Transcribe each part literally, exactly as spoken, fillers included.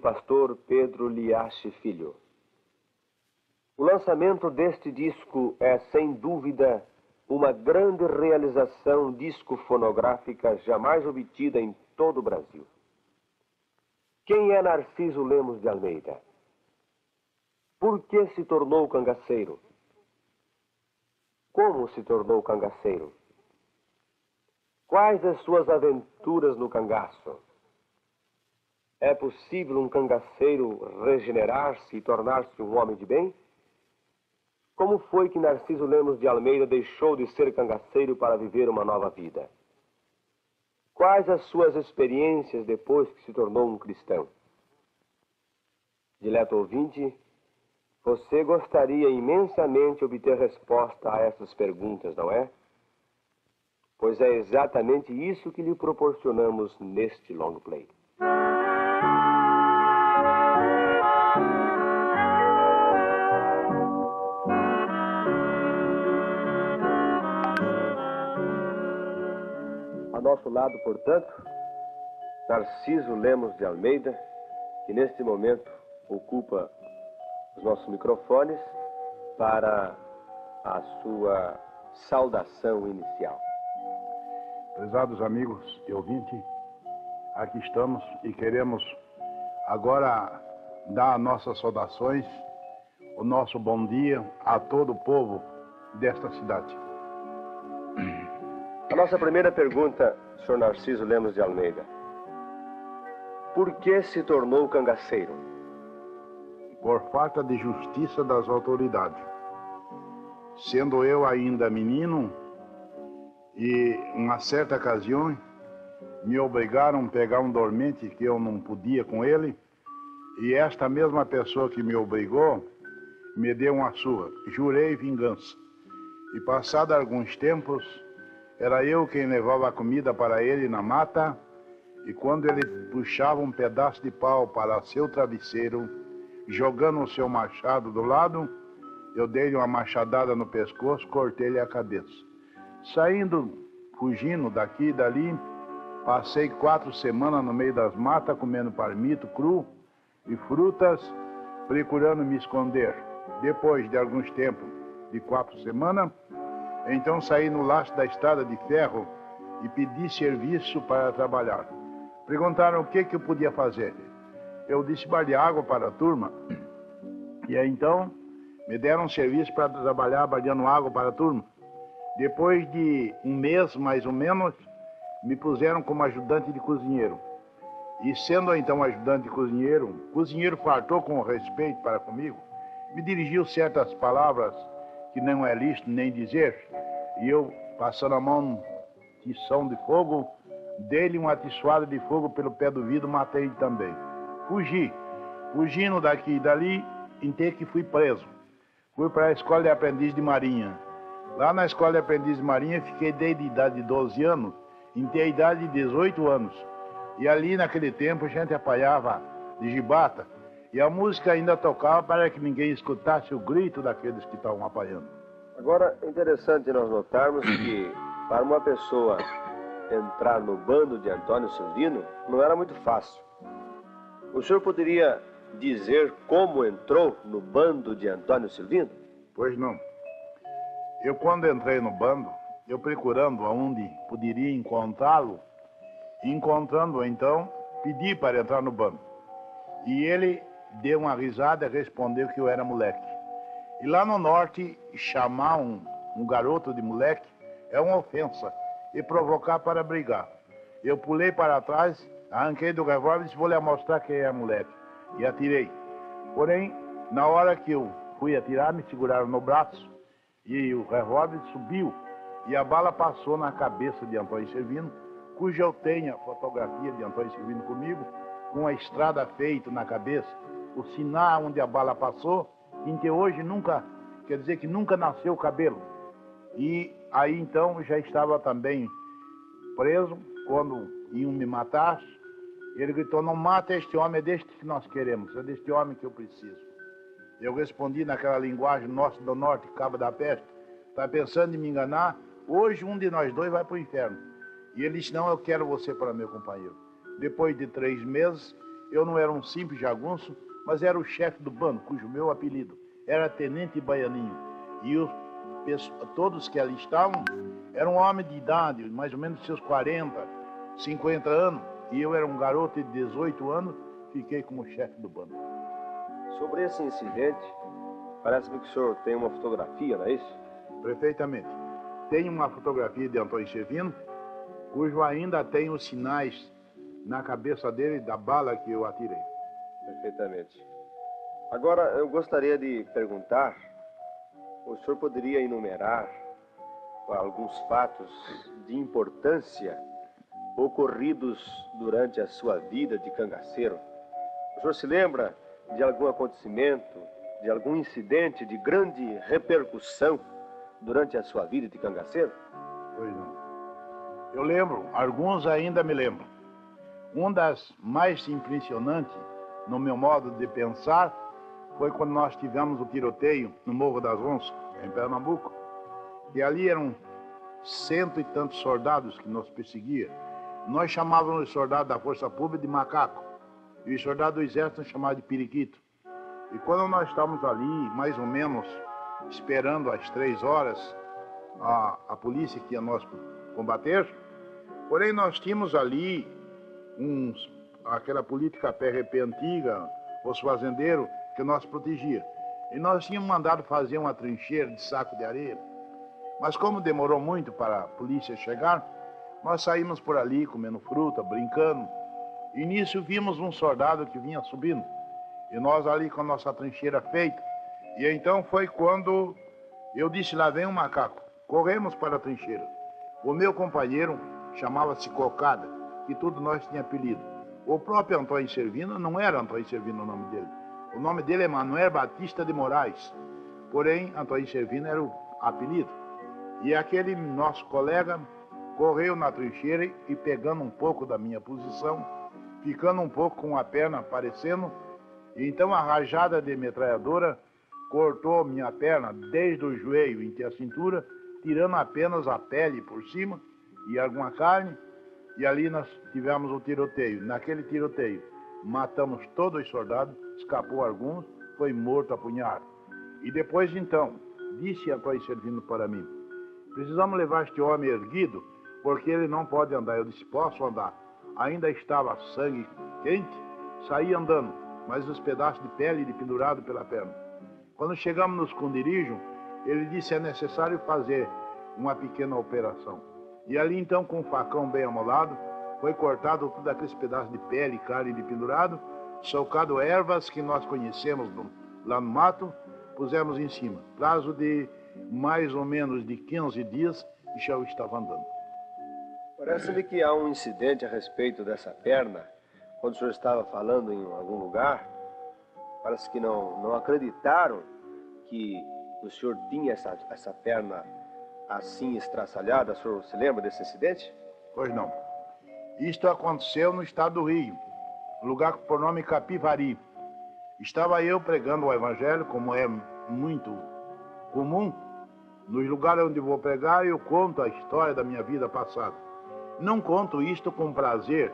do pastor Pedro Liachi Filho. O lançamento deste disco é, sem dúvida, uma grande realização discofonográfica jamais obtida em todo o Brasil. Quem é Narciso Lemos de Almeida? Por que se tornou cangaceiro? Como se tornou cangaceiro? Quais as suas aventuras no cangaço? É possível um cangaceiro regenerar-se e tornar-se um homem de bem? Como foi que Narciso Lemos de Almeida deixou de ser cangaceiro para viver uma nova vida? Quais as suas experiências depois que se tornou um cristão? Dileto ouvinte, você gostaria imensamente obter resposta a essas perguntas, não é? Pois é exatamente isso que lhe proporcionamos neste long play. A nosso lado, portanto, Narciso Lemos de Almeida, que neste momento ocupa os nossos microfones para a sua saudação inicial. Prezados amigos e ouvintes, aqui estamos e queremos agora dar nossas saudações, o nosso bom dia a todo o povo desta cidade. A nossa primeira pergunta, senhor Narciso Lemos de Almeida. Por que se tornou cangaceiro? Por falta de justiça das autoridades. Sendo eu ainda menino, e uma certa ocasião, me obrigaram a pegar um dormente que eu não podia com ele, e esta mesma pessoa que me obrigou, me deu uma surra. Jurei vingança. E passado alguns tempos, era eu quem levava a comida para ele na mata, e quando ele puxava um pedaço de pau para seu travesseiro, jogando o seu machado do lado, eu dei-lhe uma machadada no pescoço, cortei-lhe a cabeça. Saindo, fugindo daqui e dali, passei quatro semanas no meio das matas, comendo palmito cru e frutas, procurando me esconder. Depois de alguns tempos, de quatro semanas, então saí no laço da estrada de ferro e pedi serviço para trabalhar. Perguntaram o que, que eu podia fazer. Eu disse balhar água para a turma. E aí então me deram serviço para trabalhar balhando água para a turma. Depois de um mês mais ou menos, me puseram como ajudante de cozinheiro. E sendo então ajudante de cozinheiro, o cozinheiro faltou com respeito para comigo, me dirigiu certas palavras que não é lícito nem dizer, e eu, passando a mão num tição de fogo, dei-lhe uma tiçoada de fogo pelo pé do vidro, matei-lhe também. Fugi, fugindo daqui e dali, em ter que fui preso. Fui para a Escola de Aprendiz de Marinha. Lá na Escola de Aprendiz de Marinha, fiquei desde a idade de doze anos, em ter a idade de dezoito anos. E ali, naquele tempo, a gente apanhava de gibata, e a música ainda tocava para que ninguém escutasse o grito daqueles que estavam apanhando. Agora, é interessante nós notarmos que para uma pessoa entrar no bando de Antônio Silvino não era muito fácil. O senhor poderia dizer como entrou no bando de Antônio Silvino? Pois não. Eu, quando entrei no bando, eu procurando aonde poderia encontrá-lo, encontrando então, pedi para entrar no bando. E ele deu uma risada e respondeu que eu era moleque. E lá no norte, chamar um, um garoto de moleque é uma ofensa e provocar para brigar. Eu pulei para trás, arranquei do revólver e disse, vou lhe mostrar quem é moleque. E atirei. Porém, na hora que eu fui atirar, me seguraram no braço e o revólver subiu. E a bala passou na cabeça de Antônio Silvino, cuja eu tenho a fotografia de Antônio Silvino comigo, com a estrada feita na cabeça, o sinal onde a bala passou, em que hoje nunca, quer dizer que nunca nasceu o cabelo. E aí então já estava também preso, quando iam me matar, ele gritou, não mata este homem, é deste que nós queremos, é deste homem que eu preciso. Eu respondi naquela linguagem nossa do norte, Cabo da Peste, está pensando em me enganar, hoje um de nós dois vai para o inferno. E ele disse, não, eu quero você para meu companheiro. Depois de três meses, Eu não era um simples jagunço, mas era o chefe do bando, cujo meu apelido era Tenente Baianinho. E os, todos que ali estavam eram homens de idade, mais ou menos seus quarenta, cinquenta anos. E eu era um garoto de dezoito anos, fiquei como chefe do bando. Sobre esse incidente, parece-me que o senhor tem uma fotografia, não é isso? Perfeitamente. Tem uma fotografia de Antônio Silvino, cujo ainda tem os sinais na cabeça dele da bala que eu atirei. Perfeitamente. Agora, eu gostaria de perguntar, o senhor poderia enumerar alguns fatos de importância ocorridos durante a sua vida de cangaceiro? O senhor se lembra de algum acontecimento, de algum incidente de grande repercussão durante a sua vida de cangaceiro? Pois não. Eu lembro, alguns ainda me lembro. Uma das mais impressionantes, no meu modo de pensar, foi quando nós tivemos o tiroteio no Morro das Onças, em Pernambuco, e ali eram cento e tantos soldados que nos perseguiam. Nós chamávamos os soldados da Força Pública de macaco, e os soldados do Exército chamavam de periquito. E quando nós estávamos ali, mais ou menos, esperando às três horas a, a polícia que ia nós combater, porém nós tínhamos ali uns, aquela política P R P antiga, os fazendeiros, que nós protegia. E nós tínhamos mandado fazer uma trincheira de saco de areia, mas como demorou muito para a polícia chegar, nós saímos por ali comendo fruta, brincando, e nisso vimos um soldado que vinha subindo, e nós ali com a nossa trincheira feita. E então foi quando eu disse, lá vem um macaco. Corremos para a trincheira. O meu companheiro chamava-se Cocada, que tudo nós tinha apelido. O próprio Antônio Silvino, não era Antônio Silvino o nome dele. O nome dele é Manuel Batista de Moraes. Porém, Antônio Silvino era o apelido. E aquele nosso colega correu na trincheira e pegando um pouco da minha posição, ficando um pouco com a perna aparecendo, e então a rajada de metralhadora cortou minha perna desde o joelho até a cintura, tirando apenas a pele por cima e alguma carne. E ali nós tivemos o tiroteio. Naquele tiroteio, matamos todos os soldados, escapou alguns, foi morto a punhado. E depois, então, disse Antônio Silvino para mim, precisamos levar este homem erguido, porque ele não pode andar. Eu disse, posso andar. Ainda estava sangue quente, saí andando, mas os pedaços de pele pendurado pela perna. Quando chegamos no esconderijo, ele disse, é necessário fazer uma pequena operação. E ali então, com um facão bem amolado, foi cortado tudo aqueles pedaços de pele, carne de pendurado, socado ervas que nós conhecemos no, lá no mato, pusemos em cima. Prazo de mais ou menos de quinze dias, e já estava andando. Parece-me que há um incidente a respeito dessa perna, quando o senhor estava falando em algum lugar, parece que não, não acreditaram que o senhor tinha essa, essa perna assim estraçalhada. O senhor se lembra desse acidente? Pois não. Isto aconteceu no estado do Rio, lugar por nome Capivari. Estava eu pregando o evangelho, como é muito comum. Nos lugares onde vou pregar, eu conto a história da minha vida passada. Não conto isto com prazer,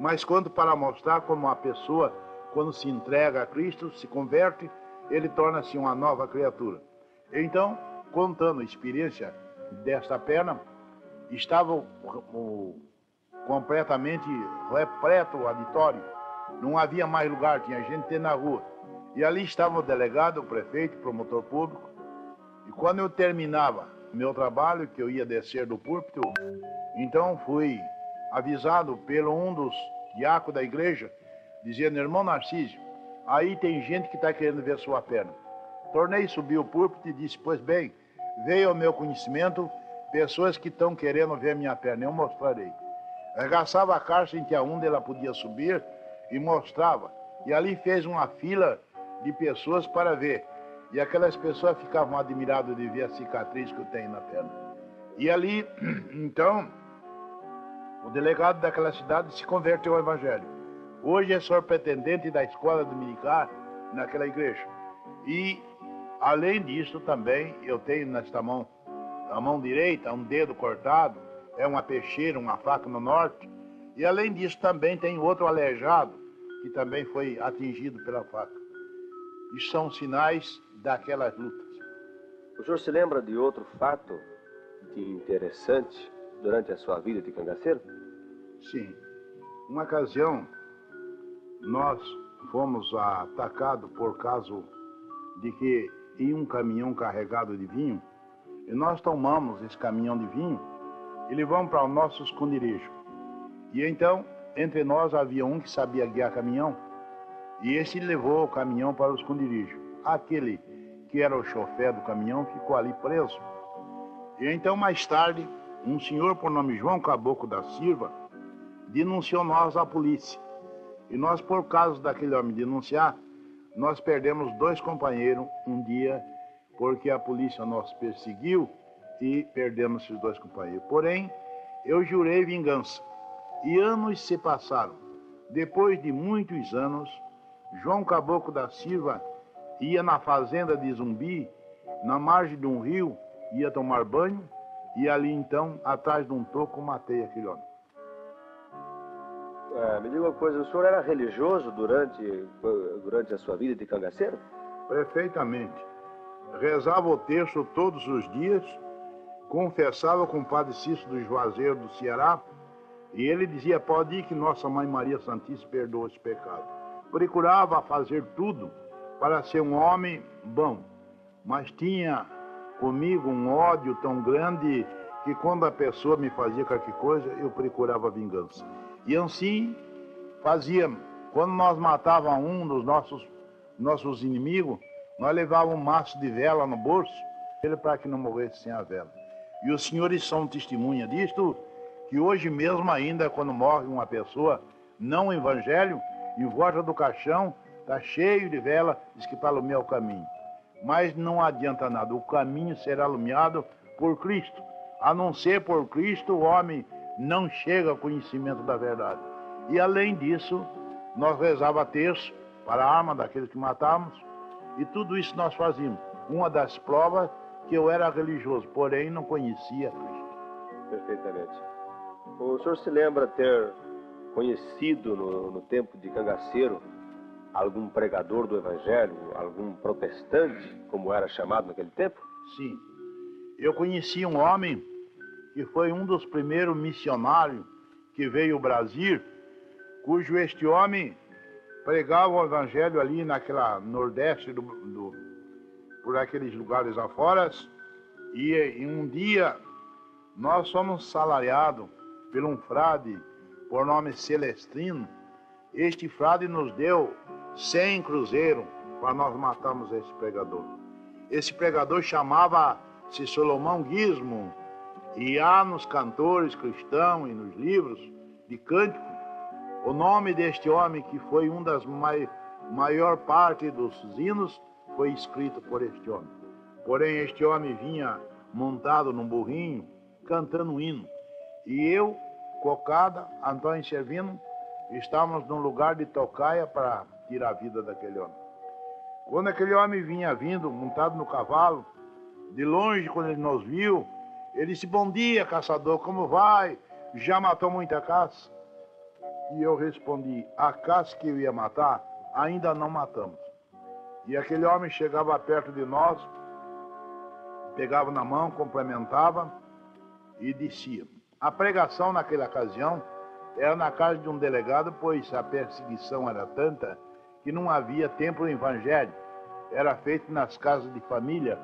mas conto para mostrar como a pessoa, quando se entrega a Cristo, se converte, ele torna-se uma nova criatura. Então, contando a experiência desta perna, estava o, o, completamente repleto o auditório. Não havia mais lugar, tinha gente na rua. E ali estava o delegado, o prefeito, o promotor público. E quando eu terminava meu trabalho, que eu ia descer do púlpito, então fui avisado pelo um dos diáconos da igreja, dizendo, irmão Narciso, aí tem gente que está querendo ver sua perna. Tornei, subi o púlpito e disse, pois bem, veio ao meu conhecimento pessoas que estão querendo ver minha perna, eu mostrarei. Arregaçava a caixa em que a onda ela podia subir e mostrava. E ali fez uma fila de pessoas para ver. E aquelas pessoas ficavam admiradas de ver a cicatriz que eu tenho na perna. E ali, então, o delegado daquela cidade se converteu ao evangelho. Hoje é superintendente da escola dominical naquela igreja. E, além disso, também eu tenho nesta mão, a mão direita, um dedo cortado, é uma peixeira, uma faca no norte. E, além disso, também tem outro aleijado, que também foi atingido pela faca. E são sinais daquelas lutas. O senhor se lembra de outro fato de interessante durante a sua vida de cangaceiro? Sim. Uma ocasião, nós fomos atacados por causa de que em um caminhão carregado de vinho, e nós tomamos esse caminhão de vinho e levamos para o nosso esconderijo. E então, entre nós havia um que sabia guiar caminhão, e esse levou o caminhão para o esconderijo. Aquele que era o chofer do caminhão ficou ali preso. E então, mais tarde, um senhor por nome João Caboclo da Silva denunciou nós à polícia. E nós, por causa daquele homem denunciar, nós perdemos dois companheiros um dia, porque a polícia nos perseguiu e perdemos esses dois companheiros. Porém, eu jurei vingança. E anos se passaram. Depois de muitos anos, João Caboclo da Silva ia na Fazenda de Zumbi, na margem de um rio, ia tomar banho, e ali então, atrás de um toco, matei aquele homem. Ah, me diga uma coisa, o senhor era religioso durante, durante a sua vida de cangaceiro? Perfeitamente. Rezava o texto todos os dias, confessava com o Padre Cícero do Juazeiro do Ceará, e ele dizia, pode ir que Nossa Mãe Maria Santíssima perdoa esse pecado. Procurava fazer tudo para ser um homem bom, mas tinha comigo um ódio tão grande que quando a pessoa me fazia qualquer coisa, eu procurava vingança. E assim fazíamos. Quando nós matávamos um dos nossos, nossos inimigos, nós levávamos um maço de vela no bolso, ele para que não morresse sem a vela. E os senhores são testemunha disto, que hoje mesmo ainda, quando morre uma pessoa não evangelho, em volta do caixão, está cheio de vela, diz que para alumiar o caminho. Mas não adianta nada, o caminho será alumiado por Cristo. A não ser por Cristo, o homem não chega ao conhecimento da verdade. E além disso, nós rezava terço para a alma daqueles que matávamos, e tudo isso nós fazíamos. Uma das provas que eu era religioso, porém não conhecia Cristo. Perfeitamente. O senhor se lembra ter conhecido no, no tempo de cangaceiro algum pregador do evangelho, algum protestante, como era chamado naquele tempo? Sim. Eu conheci um homem que foi um dos primeiros missionários que veio ao Brasil, cujo este homem pregava o evangelho ali naquela nordeste, do, do, por aqueles lugares afora, e, e um dia nós fomos salariados por um frade por nome Celestino. Este frade nos deu cem cruzeiros para nós matarmos esse pregador. Esse pregador chamava-se Salomão Ginsburg. E há nos cantores cristãos e nos livros de cântico o nome deste homem, que foi um das mai, maior parte dos hinos, foi escrito por este homem. Porém, este homem vinha montado num burrinho, cantando um hino. E eu, Cocada, Antônio Silvino, estávamos num lugar de tocaia para tirar a vida daquele homem. Quando aquele homem vinha vindo, montado no cavalo, de longe, quando ele nos viu, ele disse, bom dia, caçador, como vai? Já matou muita caça? E eu respondi, a caça que eu ia matar, ainda não matamos. E aquele homem chegava perto de nós, pegava na mão, complementava e descia. A pregação naquela ocasião era na casa de um delegado, pois a perseguição era tanta que não havia templo evangélico. Era feito nas casas de família.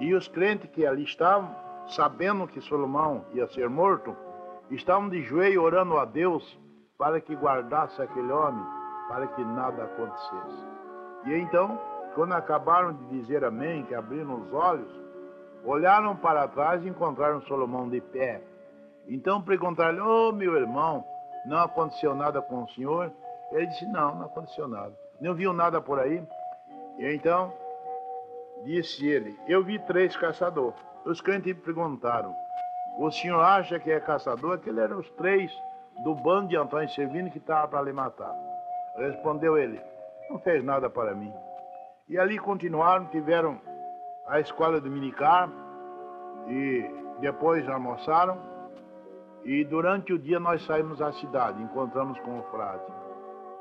E os crentes que ali estavam, sabendo que Salomão ia ser morto, estavam de joelho orando a Deus para que guardasse aquele homem, para que nada acontecesse. E então, quando acabaram de dizer amém, que abriram os olhos, olharam para trás e encontraram Salomão de pé. Então perguntaram-lhe, ô meu irmão, não aconteceu nada com o senhor? Ele disse, não, não aconteceu nada. Não viu nada por aí? E então, disse ele, eu vi três caçadores. Os crentes perguntaram, o senhor acha que é caçador? Aqueles eram os três do bando de Antônio Silvino que estava para lhe matar. Respondeu ele, não fez nada para mim. E ali continuaram, tiveram a escola dominical e depois almoçaram. E durante o dia nós saímos à cidade, encontramos com o frade.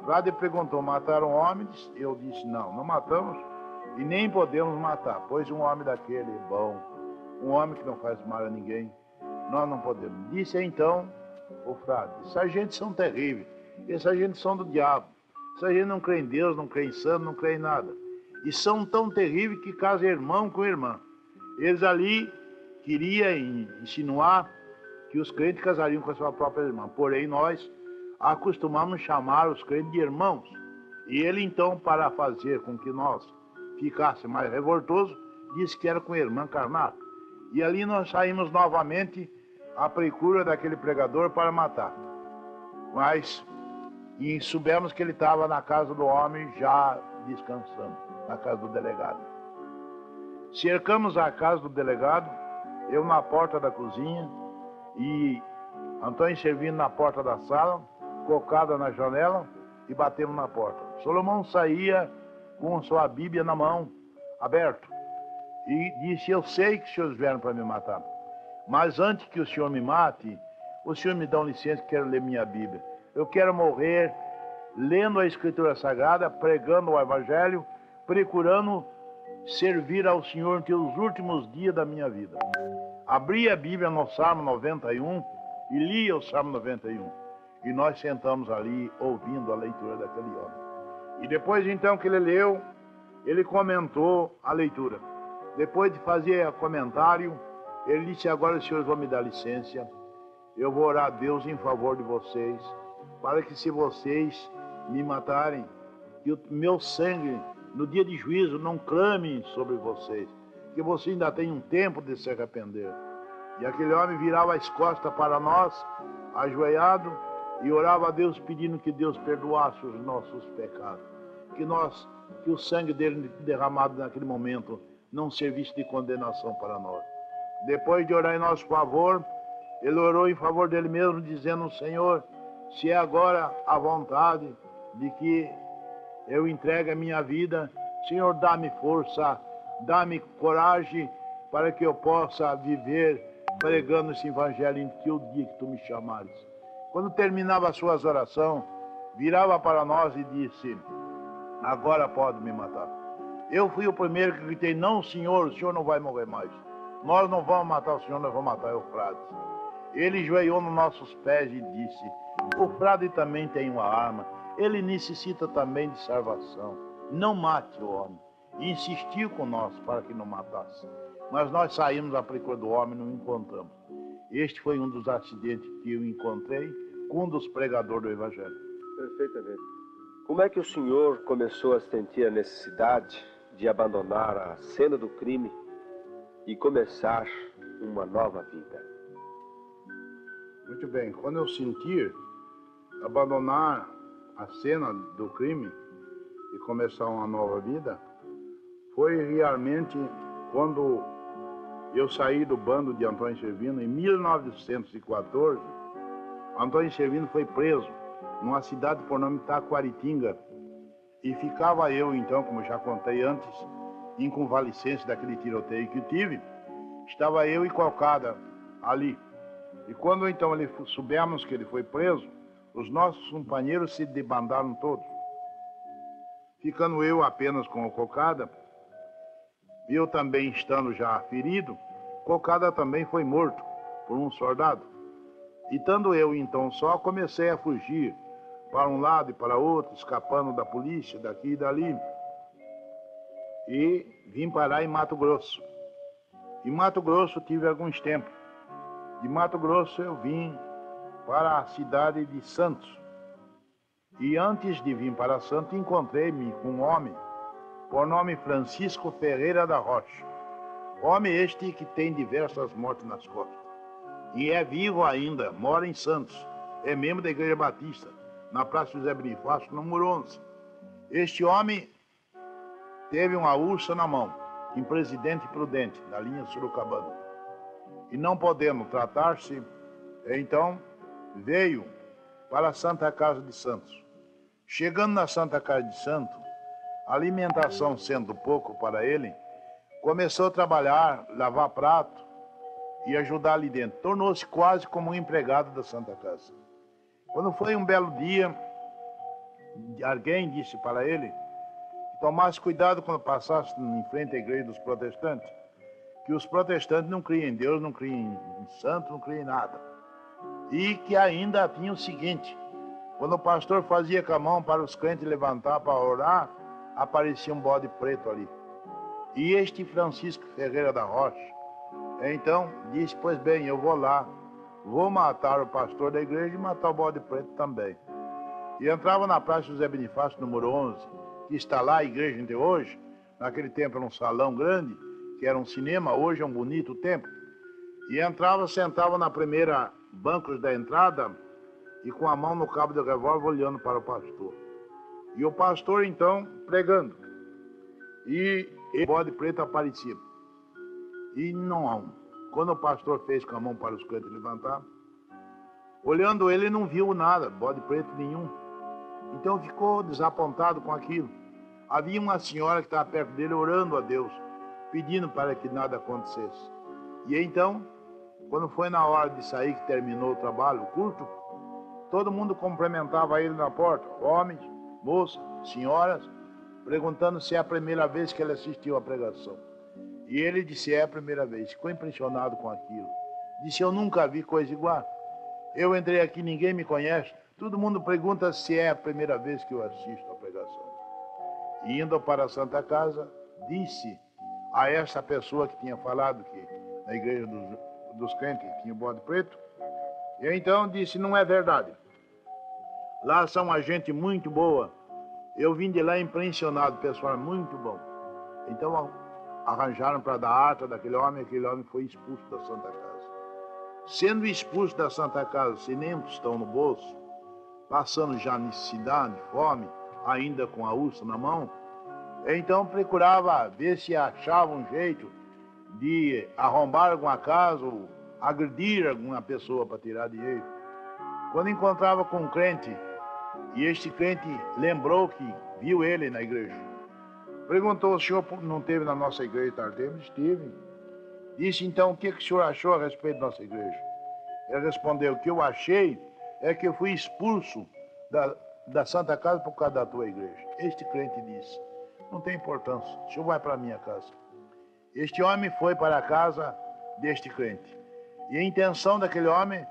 Lá ele perguntou, mataram homens? Eu disse, não, não matamos e nem podemos matar, pois um homem daquele é bom, um homem que não faz mal a ninguém, nós não podemos. Disse então o frade, esses agentes são terríveis, esses agentes são do diabo, esses agentes não creem em Deus, não creem em santo, não creem em nada. E são tão terríveis que casam irmão com irmã. Eles ali queriam insinuar que os crentes casariam com a sua própria irmã, porém nós acostumamos chamar os crentes de irmãos. E ele então, para fazer com que nós ficasse mais revoltoso, disse que era com a irmã carnal. E ali nós saímos novamente à procura daquele pregador para matar. Mas e soubemos que ele estava na casa do homem já descansando, na casa do delegado. Cercamos a casa do delegado, eu na porta da cozinha e Antônio Silvino na porta da sala, Cocada na janela, e batemos na porta. Salomão saía com sua Bíblia na mão, aberto, e disse, eu sei que os senhores vieram para me matar, mas antes que o senhor me mate, o senhor me dá um licença que quero ler minha Bíblia. Eu quero morrer lendo a Escritura Sagrada, pregando o Evangelho, procurando servir ao Senhor nos últimos dias da minha vida. Abri a Bíblia no Salmo noventa e um e li o Salmo noventa e um. E nós sentamos ali ouvindo a leitura daquele homem. E depois então que ele leu, ele comentou a leitura. Depois de fazer comentário, ele disse, agora os senhores vão me dar licença, eu vou orar a Deus em favor de vocês, para que se vocês me matarem, que o meu sangue no dia de juízo não clame sobre vocês, que vocês ainda têm um tempo de se arrepender. E aquele homem virava as costas para nós, ajoelhado, e orava a Deus pedindo que Deus perdoasse os nossos pecados, que nós, que o sangue dele derramado naquele momento não servisse de condenação para nós. Depois de orar em nosso favor, ele orou em favor dele mesmo, dizendo, Senhor, se é agora a vontade de que eu entregue a minha vida, Senhor, dá-me força, dá-me coragem para que eu possa viver pregando esse evangelho em que o dia que tu me chamares. Quando terminava as suas orações, virava para nós e disse, agora pode me matar. Eu fui o primeiro que gritei, não senhor, o senhor não vai morrer mais. Nós não vamos matar o senhor, nós vamos matar o frade. Ele joelhou nos nossos pés e disse, o frade também tem uma arma, ele necessita também de salvação. Não mate o homem. E insistiu com nós para que não matasse. Mas nós saímos à procura do homem e não o encontramos. Este foi um dos acidentes que eu encontrei com um dos pregadores do Evangelho. Perfeitamente. Como é que o senhor começou a sentir a necessidade de abandonar a cena do crime e começar uma nova vida? Muito bem. Quando eu sentir abandonar a cena do crime e começar uma nova vida, foi realmente quando eu saí do bando de Antônio Silvino em mil novecentos e quatorze. Antônio Silvino foi preso numa cidade por nome Taquaritinga. E ficava eu, então, como já contei antes, em convalescência daquele tiroteio que tive. Estava eu e Cocada ali. E quando, então, ele, soubemos que ele foi preso, os nossos companheiros se debandaram todos. Ficando eu apenas com o Cocada, eu também estando já ferido, Cocada também foi morto por um soldado. E estando eu então só, comecei a fugir para um lado e para outro, escapando da polícia, daqui e dali. E vim parar em Mato Grosso. Em Mato Grosso tive alguns tempos. De Mato Grosso eu vim para a cidade de Santos. E antes de vir para Santos, encontrei-me com um homem, por nome Francisco Ferreira da Rocha. Homem este que tem diversas mortes nas costas. E é vivo ainda, mora em Santos. É membro da Igreja Batista, na Praça José Bonifácio, número onze. Este homem teve uma ursa na mão, em Presidente Prudente, da linha Sorocabana. E não podendo tratar-se, então veio para a Santa Casa de Santos. Chegando na Santa Casa de Santos, a alimentação sendo pouco para ele, começou a trabalhar, lavar prato e ajudar ali dentro. Tornou-se quase como um empregado da Santa Casa. Quando foi um belo dia, alguém disse para ele que tomasse cuidado quando passasse em frente à igreja dos protestantes, que os protestantes não criam em Deus, não criam em santo, não criam em nada. E que ainda tinha o seguinte: quando o pastor fazia com a mão para os crentes levantar para orar, aparecia um bode preto ali. E este Francisco Ferreira da Rocha, então, disse: pois bem, eu vou lá, vou matar o pastor da igreja e matar o bode preto também. E entrava na Praça José Bonifácio, número onze, que está lá a igreja de hoje. Naquele tempo era um salão grande, que era um cinema, hoje é um bonito templo. E entrava, sentava na primeira bancos da entrada e com a mão no cabo do revólver olhando para o pastor. E o pastor, então, pregando. E o bode preto aparecia. E não, quando o pastor fez com a mão para os cantos levantar, olhando ele, não viu nada, bode preto nenhum. Então ficou desapontado com aquilo. Havia uma senhora que estava perto dele orando a Deus, pedindo para que nada acontecesse. E então, quando foi na hora de sair, que terminou o trabalho curto, todo mundo cumprimentava ele na porta, homens, moças, senhoras, perguntando se é a primeira vez que ele assistiu à pregação. E ele disse: é a primeira vez. Ficou impressionado com aquilo. Disse: eu nunca vi coisa igual. Eu entrei aqui, ninguém me conhece. Todo mundo pergunta se é a primeira vez que eu assisto à pregação. E indo para a Santa Casa, disse a essa pessoa que tinha falado que na igreja dos, dos crentes tinha o bode preto. E então disse: não é verdade. Lá são a gente muito boa. Eu vim de lá impressionado, pessoal, muito bom. Então arranjaram para dar ata daquele homem, aquele homem foi expulso da Santa Casa. Sendo expulso da Santa Casa, sem nem um tostão no bolso, passando já necessidade, fome, ainda com a ursa na mão, então procurava ver se achava um jeito de arrombar alguma casa ou agredir alguma pessoa para tirar dinheiro. Quando encontrava com um crente, e este crente lembrou que viu ele na igreja, perguntou: o senhor não esteve na nossa igreja tarde? Estive. Disse: então, o que o senhor achou a respeito da nossa igreja? Ele respondeu: o que eu achei é que eu fui expulso da, da Santa Casa por causa da tua igreja. Este crente disse: não tem importância, o senhor vai para a minha casa. Este homem foi para a casa deste crente. E a intenção daquele homem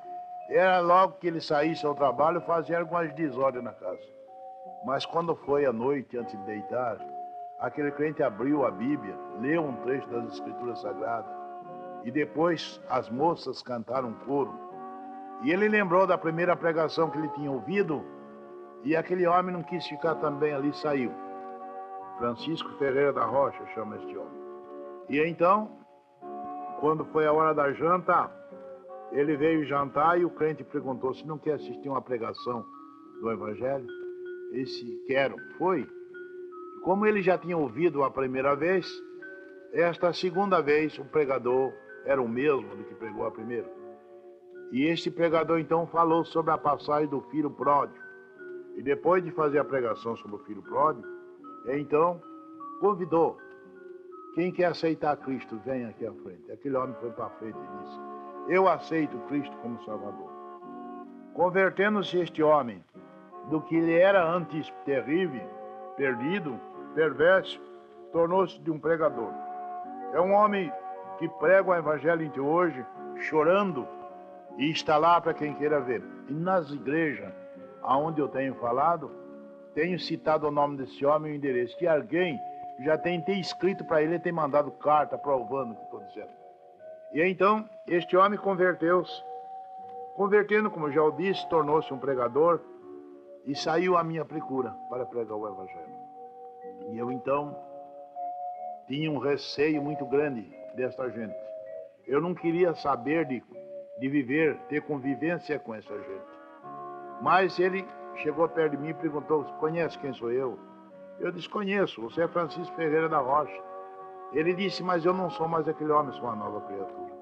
era, logo que ele saísse ao trabalho, fazer algumas desordens na casa. Mas quando foi à noite, antes de deitar, aquele crente abriu a Bíblia, leu um trecho das Escrituras Sagradas e depois as moças cantaram um coro. E ele lembrou da primeira pregação que ele tinha ouvido e aquele homem não quis ficar também ali, saiu. Francisco Ferreira da Rocha chama este homem. E então, quando foi a hora da janta, ele veio jantar e o crente perguntou: se não quer assistir uma pregação do Evangelho? Esse quero, foi. Como ele já tinha ouvido a primeira vez, esta segunda vez o pregador era o mesmo do que pregou a primeira. E este pregador então falou sobre a passagem do filho pródigo. E depois de fazer a pregação sobre o filho pródigo, então convidou: quem quer aceitar Cristo, venha aqui à frente. Aquele homem foi para frente e disse: eu aceito Cristo como Salvador. Convertendo-se este homem do que ele era antes terrível, perdido, perverso, tornou-se de um pregador. É um homem que prega o Evangelho de hoje, chorando, e está lá para quem queira ver. E nas igrejas, aonde eu tenho falado, tenho citado o nome desse homem e o endereço, que alguém já tem, tem escrito para ele, tem mandado carta provando o que estou dizendo. E então, este homem converteu-se. Convertendo, como já o disse, tornou-se um pregador, e saiu à minha procura para pregar o Evangelho. E eu então tinha um receio muito grande desta gente. Eu não queria saber de, de viver, ter convivência com essa gente. Mas ele chegou perto de mim e perguntou: conhece quem sou eu? Eu disse: conheço, você é Francisco Ferreira da Rocha. Ele disse: mas eu não sou mais aquele homem, sou uma nova criatura.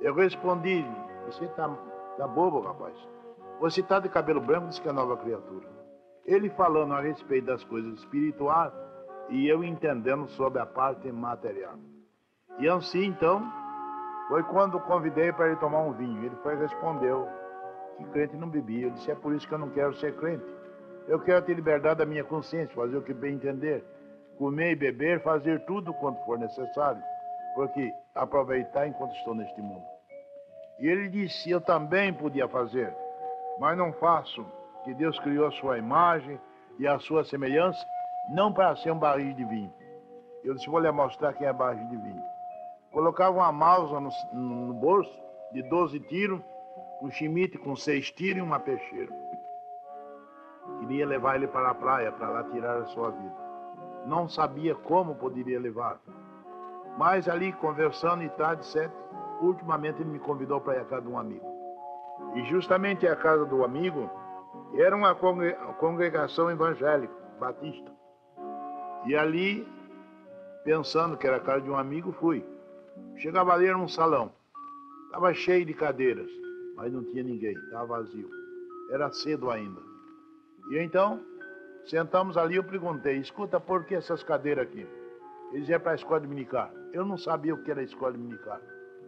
Eu respondi: você está tá bobo, rapaz. Você está de cabelo branco, diz que é nova criatura. Ele falando a respeito das coisas espirituais e eu entendendo sobre a parte material. E assim, então, foi quando convidei para ele tomar um vinho. Ele foi e respondeu que crente não bebia. Eu disse: é por isso que eu não quero ser crente. Eu quero ter liberdade da minha consciência, fazer o que bem entender, comer e beber, fazer tudo quanto for necessário, porque aproveitar enquanto estou neste mundo. E ele disse, eu também podia fazer, mas não faço, que Deus criou a sua imagem e a sua semelhança, não para ser um barril de vinho. Eu disse, vou lhe mostrar quem é barril de vinho. Colocava uma malsa no, no bolso, de doze tiros, um chimite com seis tiros e uma peixeira. Queria levar ele para a praia, para lá tirar a sua vida. Não sabia como poderia levar. Mas ali, conversando, e tarde, sete, ultimamente ele me convidou para ir à casa de um amigo. E justamente a casa do amigo era uma congregação evangélica, batista. E ali, pensando que era a casa de um amigo, fui. Chegava ali, era um salão. Estava cheio de cadeiras, mas não tinha ninguém, estava vazio. Era cedo ainda. E então, sentamos ali, eu perguntei, escuta, por que essas cadeiras aqui? Eles iam para a escola dominical. Eu não sabia o que era a escola dominical.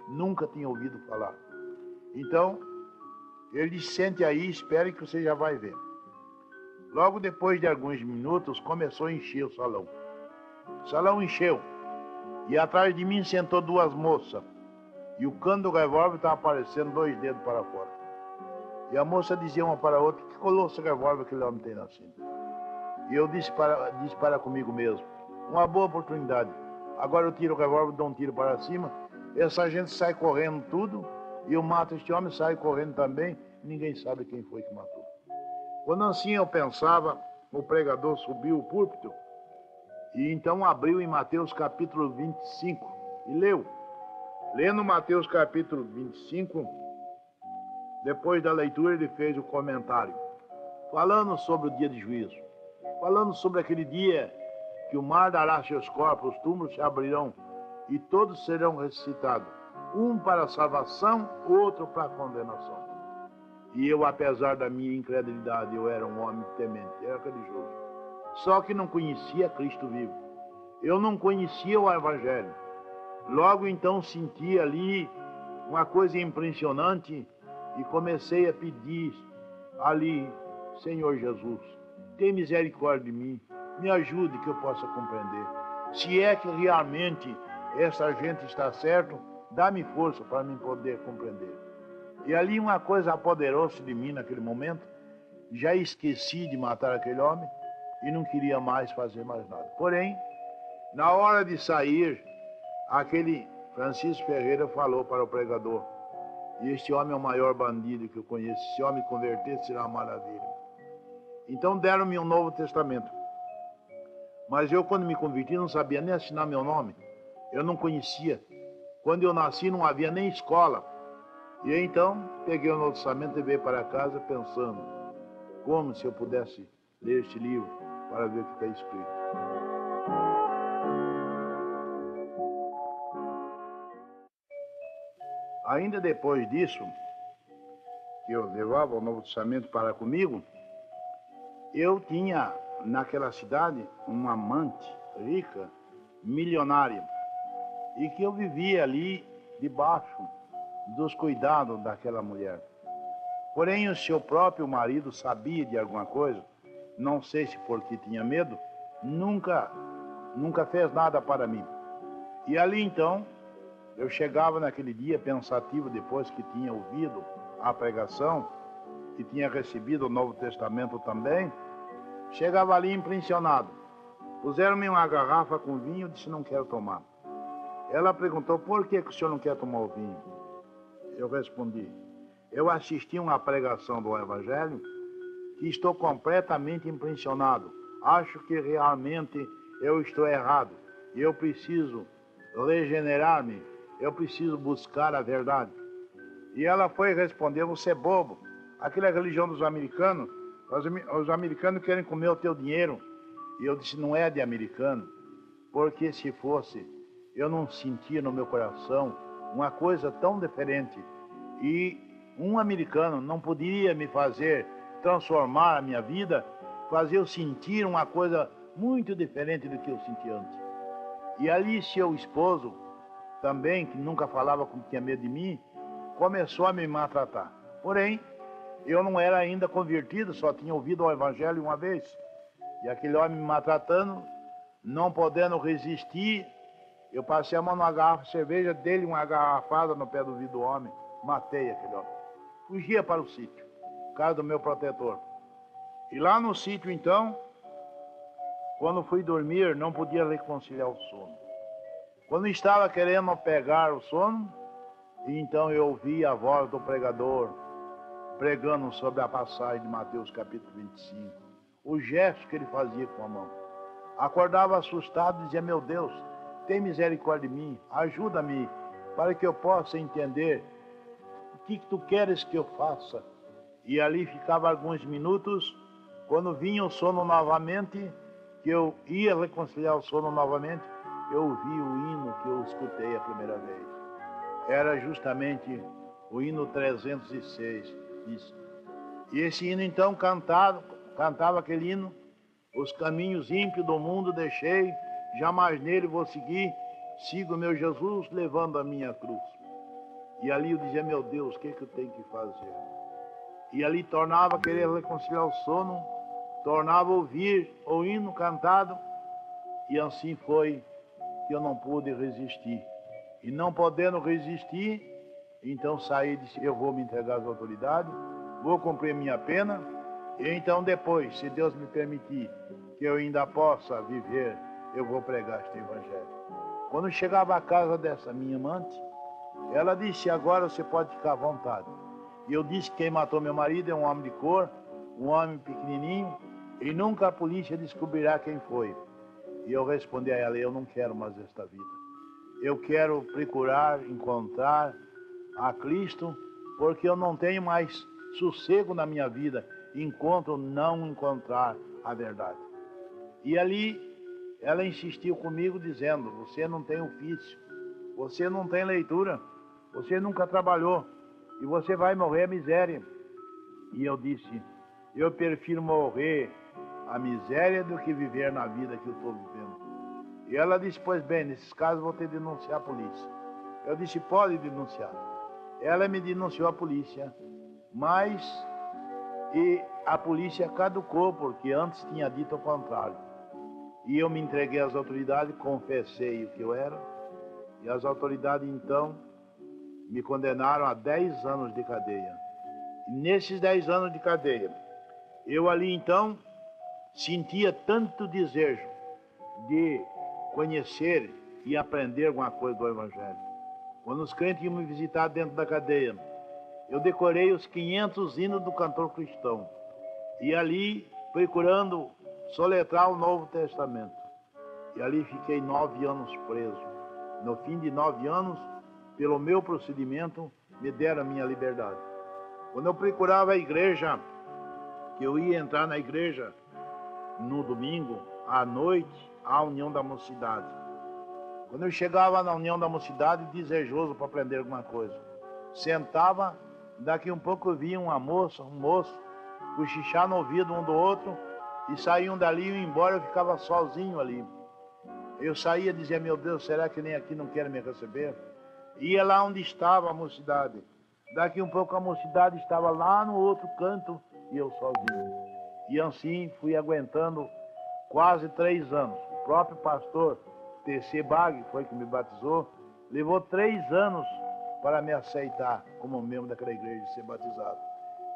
Nunca tinha ouvido falar. Então, ele disse, sente aí, espere que você já vai ver. Logo depois de alguns minutos, começou a encher o salão. O salão encheu. E atrás de mim sentou duas moças. E o cano do revólver estava aparecendo dois dedos para fora. E a moça dizia uma para a outra, que colosso revólver aquele homem tem na cinta. E eu disse para, disse para comigo mesmo, uma boa oportunidade. Agora eu tiro o revólver, dou um tiro para cima, essa gente sai correndo tudo, e eu mato este homem, sai correndo também, ninguém sabe quem foi que matou. Quando assim eu pensava, o pregador subiu o púlpito, e então abriu em Mateus capítulo vinte e cinco, e leu. Lendo Mateus capítulo vinte e cinco, depois da leitura ele fez o comentário, falando sobre o dia de juízo, falando sobre aquele dia que o mar dará seus corpos, os túmulos se abrirão e todos serão ressuscitados, um para a salvação, outro para a condenação. E eu, apesar da minha incredulidade, eu era um homem temente, era religioso, só que não conhecia Cristo vivo, eu não conhecia o Evangelho. Logo então senti ali uma coisa impressionante e comecei a pedir ali, Senhor Jesus, tem misericórdia de mim, me ajude que eu possa compreender. Se é que realmente essa gente está certo, dá-me força para me poder compreender. E ali uma coisa apoderou-se de mim naquele momento, já esqueci de matar aquele homem e não queria mais fazer mais nada. Porém, na hora de sair, aquele Francisco Ferreira falou para o pregador, este homem é o maior bandido que eu conheço, se eu me converter será uma maravilha. Então deram-me um novo testamento. Mas eu, quando me converti, não sabia nem assinar meu nome. Eu não conhecia. Quando eu nasci não havia nem escola. E então peguei o novo testamento e veio para casa pensando, como se eu pudesse ler este livro para ver o que está escrito. Ainda depois disso, que eu levava o Novo Testamento para comigo, eu tinha naquela cidade uma amante rica, milionária, e que eu vivia ali debaixo dos cuidados daquela mulher. Porém, o seu próprio marido sabia de alguma coisa, não sei se porque tinha medo, nunca, nunca fez nada para mim. E ali então, eu chegava naquele dia pensativo, depois que tinha ouvido a pregação e tinha recebido o Novo Testamento também, chegava ali impressionado. Puseram-me uma garrafa com vinho e disse, não quero tomar. Ela perguntou, por que, que o senhor não quer tomar o vinho? Eu respondi, eu assisti uma pregação do Evangelho e estou completamente impressionado. Acho que realmente eu estou errado e eu preciso regenerar-me. Eu preciso buscar a verdade. E ela foi responder, você é bobo. Aquela é a religião dos americanos. Os americanos querem comer o teu dinheiro. E eu disse, não é de americano. Porque se fosse, eu não sentia no meu coração uma coisa tão diferente. E um americano não poderia me fazer transformar a minha vida, fazer eu sentir uma coisa muito diferente do que eu senti antes. E ali seu esposo, também, que nunca falava, como tinha medo de mim, começou a me maltratar. Porém, Eu não era ainda convertido, só tinha ouvido o evangelho uma vez. E aquele homem me maltratando, não podendo resistir, eu passei a mão numa garrafa de cerveja, dei-lhe uma garrafada no pé do ouvido do homem, matei aquele homem. Fugia para o sítio, por causa do meu protetor. E lá no sítio, então, quando fui dormir, não podia reconciliar o sono. Quando estava querendo pegar o sono, então eu ouvi a voz do pregador pregando sobre a passagem de Mateus capítulo vinte e cinco, o gesto que ele fazia com a mão. Acordava assustado e dizia: meu Deus, tem misericórdia de mim, ajuda-me para que eu possa entender o que, que tu queres que eu faça. E ali ficava alguns minutos. Quando vinha o sono novamente, que eu ia reconciliar o sono novamente, eu ouvi o hino que eu escutei a primeira vez. Era justamente o hino trezentos e seis. Isso. E esse hino então cantava, cantava aquele hino: os caminhos ímpios do mundo deixei, jamais nele vou seguir, sigo meu Jesus levando a minha cruz. E ali eu dizia: meu Deus, o que, que eu tenho que fazer? E ali tornava a querer reconciliar o sono, tornava a ouvir o hino cantado, e assim foi que eu não pude resistir. E não podendo resistir, então saí e disse: eu vou me entregar às autoridades, vou cumprir minha pena, e então depois, se Deus me permitir que eu ainda possa viver, eu vou pregar este evangelho. Quando chegava à casa dessa minha amante, ela disse: agora você pode ficar à vontade. E eu disse que quem matou meu marido é um homem de cor, um homem pequenininho, e nunca a polícia descobrirá quem foi. E eu respondi a ela: eu não quero mais esta vida. Eu quero procurar, encontrar a Cristo, porque eu não tenho mais sossego na minha vida, enquanto não encontrar a verdade. E ali ela insistiu comigo dizendo: você não tem ofício, você não tem leitura, você nunca trabalhou, e você vai morrer à miséria. E eu disse: eu prefiro morrer à miséria do que viver na vida que eu estou vivendo. E ela disse: pois bem, nesses casos vou ter que denunciar a polícia. Eu disse: pode denunciar. Ela me denunciou à polícia, mas e a polícia caducou, porque antes tinha dito o contrário. E eu me entreguei às autoridades, confessei o que eu era, e as autoridades então me condenaram a dez anos de cadeia. E nesses dez anos de cadeia, eu ali então sentia tanto desejo de conhecer e aprender alguma coisa do evangelho. Quando os crentes iam me visitar dentro da cadeia, eu decorei os quinhentos hinos do cantor cristão. E ali, procurando soletrar o Novo Testamento. E ali fiquei nove anos preso. No fim de nove anos, pelo meu procedimento, me deram a minha liberdade. Quando eu procurava a igreja, que eu ia entrar na igreja no domingo, à noite, à União da Mocidade. Quando eu chegava na União da Mocidade, desejoso para aprender alguma coisa, sentava, daqui um pouco eu via uma moça, um moço, cochichar no ouvido um do outro, e saíam dali e iam embora, eu ficava sozinho ali. Eu saía e dizia: meu Deus, será que nem aqui não querem me receber? Ia lá onde estava a mocidade. Daqui um pouco a mocidade estava lá no outro canto, e eu sozinho. E assim fui aguentando quase três anos. O próprio pastor T C Bagui, foi que me batizou, levou três anos para me aceitar como membro daquela igreja e ser batizado.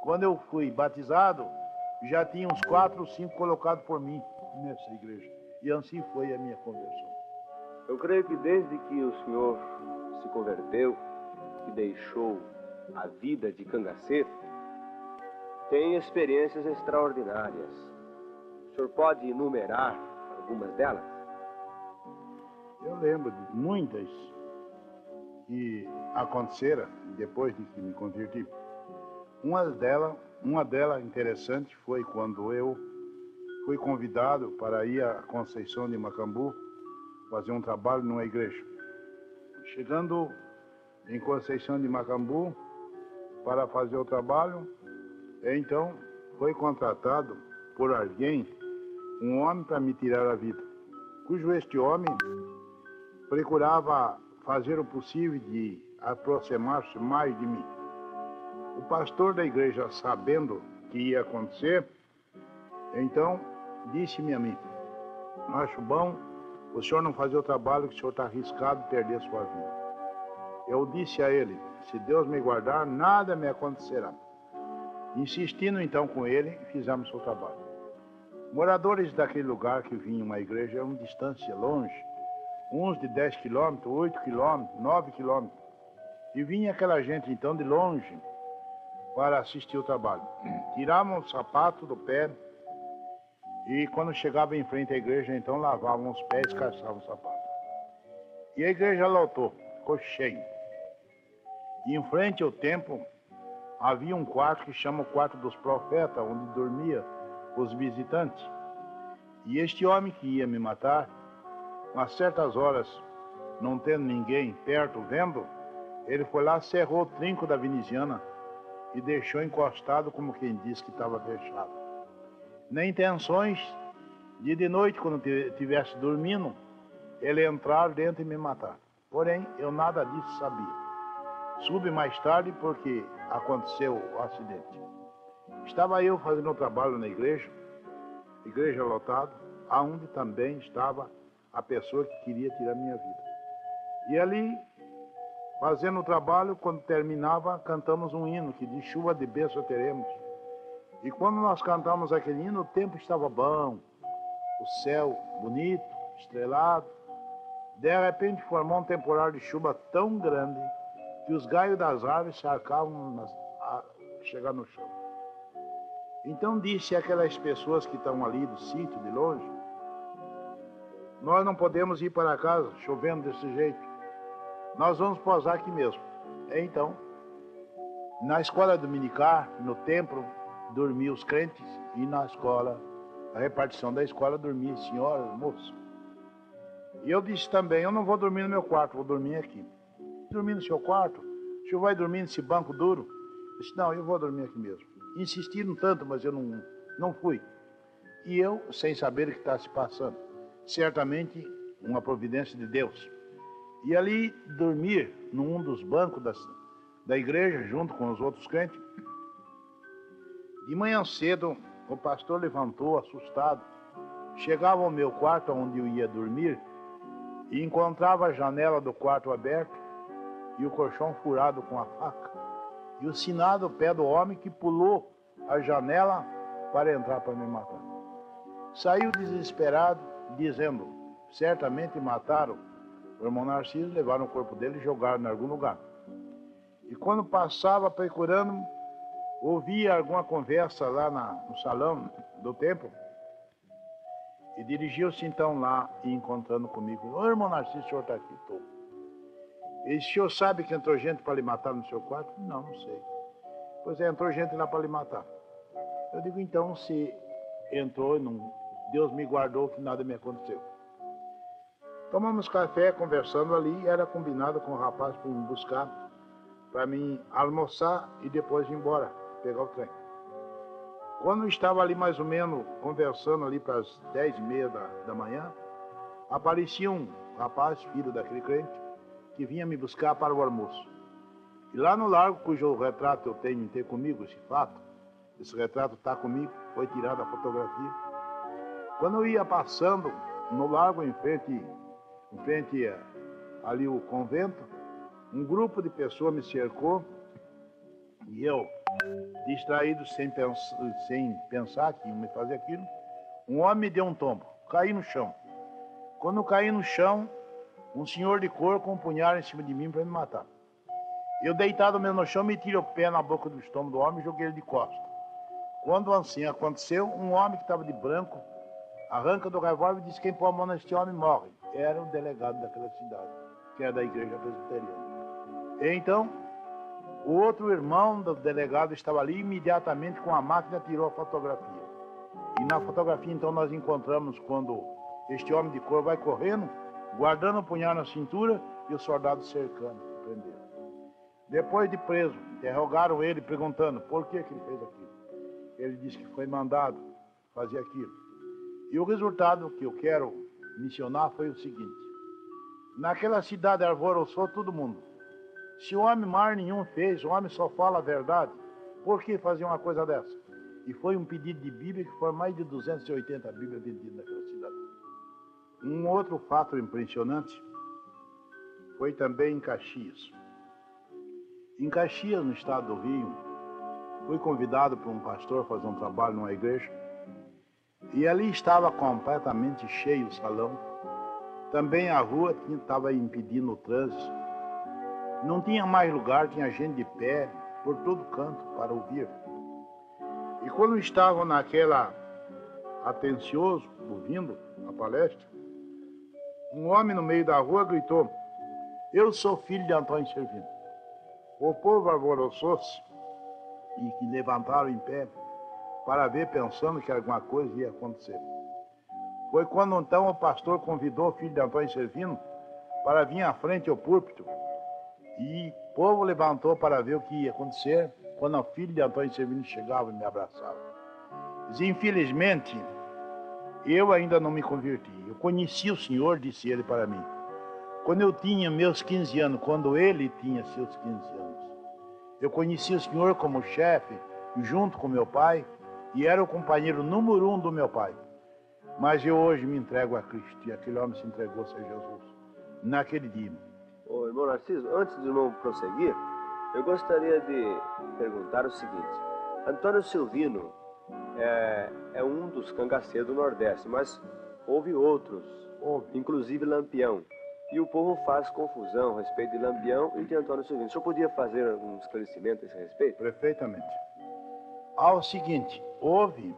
Quando eu fui batizado, já tinha uns quatro ou cinco colocados por mim nessa igreja. E assim foi a minha conversão. Eu creio que desde que o senhor se converteu e deixou a vida de cangaceiro, tem experiências extraordinárias. O senhor pode enumerar algumas delas? Eu lembro de muitas que aconteceram depois de que me converti. Uma delas, uma delas interessante foi quando eu fui convidado para ir à Conceição de Macabu fazer um trabalho numa igreja. Chegando em Conceição de Macabu para fazer o trabalho, então foi contratado por alguém, um homem, para me tirar a vida, cujo este homem procurava fazer o possível de aproximar-se mais de mim. O pastor da igreja, sabendo que ia acontecer, então disse-me a mim: acho bom o senhor não fazer o trabalho que o senhor está arriscado de perder a sua vida. Eu disse a ele: se Deus me guardar, nada me acontecerá. Insistindo então com ele, fizemos o trabalho. Moradores daquele lugar que vinham à igreja, uma distância longe, uns de dez quilômetros, oito quilômetros, nove quilômetros. E vinha aquela gente então de longe para assistir o trabalho. Tiravam o sapato do pé e quando chegavam em frente à igreja, então lavavam os pés e calçavam o sapato. E a igreja lotou, ficou cheia. E em frente ao templo havia um quarto que chama o quarto dos profetas, onde dormia os visitantes. E este homem que ia me matar, a certas horas, não tendo ninguém perto vendo, ele foi lá, cerrou o trinco da veneziana e deixou encostado, como quem disse que estava fechado. Nem intenções de de noite, quando estivesse dormindo, ele entrar dentro e me matar. Porém, eu nada disso sabia. Subi mais tarde porque aconteceu o acidente. Estava eu fazendo um trabalho na igreja, igreja lotada, aonde também estava a pessoa que queria tirar minha vida. E ali, fazendo o trabalho, quando terminava, cantamos um hino que diz: chuva de bênção teremos. E quando nós cantamos aquele hino, o tempo estava bom, o céu bonito, estrelado. De repente formou um temporal de chuva tão grande que os galhos das árvores se arcavam a chegar no chão. Então disse aquelas pessoas que estão ali do sítio, de longe: nós não podemos ir para casa chovendo desse jeito. Nós vamos posar aqui mesmo. Então, na escola dominical, no templo, dormiam os crentes, e na escola, a repartição da escola, dormia senhoras, moços. E eu disse também: eu não vou dormir no meu quarto, vou dormir aqui. Dormir no seu quarto? O senhor vai dormir nesse banco duro? Eu disse: não, eu vou dormir aqui mesmo. Insistiram tanto, mas eu não, não fui. E eu, sem saber o que está se passando, certamente uma providência de Deus. E ali dormir num dos bancos das, da igreja, junto com os outros crentes. De manhã cedo, o pastor levantou, assustado. Chegava ao meu quarto, onde eu ia dormir, e encontrava a janela do quarto aberta e o colchão furado com a faca. E o sinal do pé do homem que pulou a janela para entrar para me matar. Saiu desesperado, dizendo: certamente mataram o irmão Narciso, levaram o corpo dele e jogaram em algum lugar. E quando passava procurando, ouvia alguma conversa lá na, no salão do templo, e dirigiu-se então lá, e encontrando comigo: ô irmão Narciso, o senhor está aqui? Estou. E o senhor sabe que entrou gente para lhe matar no seu quarto? Não, não sei. Pois é, entrou gente lá para lhe matar. Eu digo: então, se entrou, não, Deus me guardou que nada me aconteceu. Tomamos café, conversando ali, e era combinado com o rapaz para me buscar, para me almoçar e depois ir embora, pegar o trem. Quando eu estava ali mais ou menos conversando ali para as dez e meia da, da manhã, aparecia um rapaz, filho daquele crente, que vinha me buscar para o almoço. E lá no largo, cujo retrato eu tenho em ter comigo, esse fato, esse retrato está comigo, foi tirado a fotografia. Quando eu ia passando no largo em frente... Em frente ali o convento, um grupo de pessoas me cercou e eu, distraído, sem, pens sem pensar que ia me fazer aquilo, um homem me deu um tombo, caí no chão. Quando eu caí no chão, um senhor de cor com um punhal em cima de mim para me matar. Eu, deitado mesmo no chão, me tirei o pé na boca do estômago do homem e joguei ele de costas. Quando assim aconteceu, um homem que estava de branco arranca do revólver e diz: quem pôr a mão neste homem morre. Era o delegado daquela cidade, que era da igreja presbiteriana. Então, o outro irmão do delegado estava ali, imediatamente com a máquina tirou a fotografia. E na fotografia, então, nós encontramos quando este homem de cor vai correndo, guardando o punhal na cintura e o soldado cercando, prendendo. Depois de preso, interrogaram ele, perguntando por que, que ele fez aquilo. Ele disse que foi mandado fazer aquilo. E o resultado que eu quero missionar foi o seguinte: naquela cidade alvoroçou todo mundo. Se o homem mais nenhum fez, o homem só fala a verdade, Por que fazer uma coisa dessa? E foi um pedido de Bíblia que foram mais de duzentas e oitenta Bíblias vendidas naquela cidade. Um outro fato impressionante foi também em Caxias. Em Caxias, no estado do Rio, fui convidado por um pastor a fazer um trabalho numa igreja. E ali estava completamente cheio o salão. Também a rua estava impedindo o trânsito. Não tinha mais lugar, tinha gente de pé por todo canto para ouvir. E quando estavam naquela atencioso, ouvindo a palestra, um homem no meio da rua gritou: eu sou filho de Antônio Silvino. O povo alvoroçou-se e que levantaram em pé para ver, pensando que alguma coisa ia acontecer. Foi quando então o pastor convidou o filho de Antônio Silvino para vir à frente ao púlpito. E o povo levantou para ver o que ia acontecer quando o filho de Antônio Silvino chegava e me abraçava. Infelizmente, eu ainda não me converti. Eu conheci o Senhor, disse ele para mim, quando eu tinha meus quinze anos, quando ele tinha seus quinze anos. Eu conheci o Senhor como chefe, junto com meu pai, e era o companheiro número um do meu pai. Mas eu hoje me entrego a Cristo, e aquele homem se entregou-se a Jesus, naquele dia. Ô, irmão Narciso, antes do irmão prosseguir, eu gostaria de perguntar o seguinte. Antônio Silvino é, é um dos cangaceiros do Nordeste, mas houve outros, houve. Inclusive Lampião. E o povo faz confusão a respeito de Lampião e de Antônio Silvino. O senhor podia fazer um esclarecimento a esse respeito? Perfeitamente. Ao seguinte, houve,